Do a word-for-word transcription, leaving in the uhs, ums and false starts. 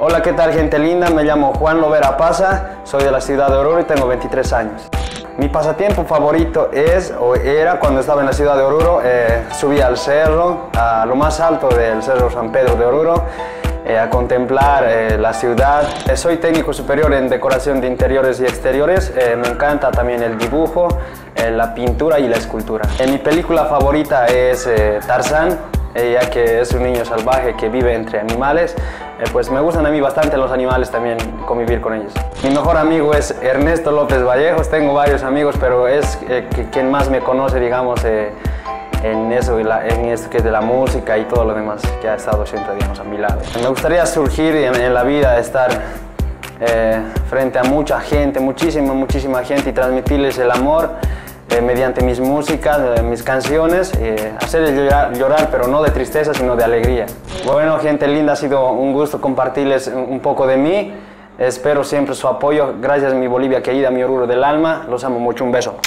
Hola, ¿qué tal, gente linda? Me llamo Juan Lovera Paza, soy de la ciudad de Oruro y tengo veintitrés años. Mi pasatiempo favorito es, o era cuando estaba en la ciudad de Oruro, eh, subí al cerro, a lo más alto del cerro San Pedro de Oruro, eh, a contemplar eh, la ciudad. Eh, soy técnico superior en decoración de interiores y exteriores, eh, me encanta también el dibujo, eh, la pintura y la escultura. Eh, mi película favorita es eh, Tarzán, eh, ya que es un niño salvaje que vive entre animales. Eh, pues me gustan a mí bastante los animales también, convivir con ellos. Mi mejor amigo es Ernesto López Vallejos, tengo varios amigos, pero es eh, quien más me conoce, digamos, eh, en eso, en esto que es de la música y todo lo demás, que ha estado siempre, digamos, a mi lado. Me gustaría surgir en, en la vida, estar eh, frente a mucha gente, muchísima, muchísima gente y transmitirles el amor eh, mediante mis músicas, eh, mis canciones, eh, hacerles llorar, llorar, pero no de tristeza, sino de alegría. Bueno, gente linda, ha sido un gusto compartirles un poco de mí. Espero siempre su apoyo. Gracias, mi Bolivia querida, mi Oruro del alma. Los amo mucho. Un beso.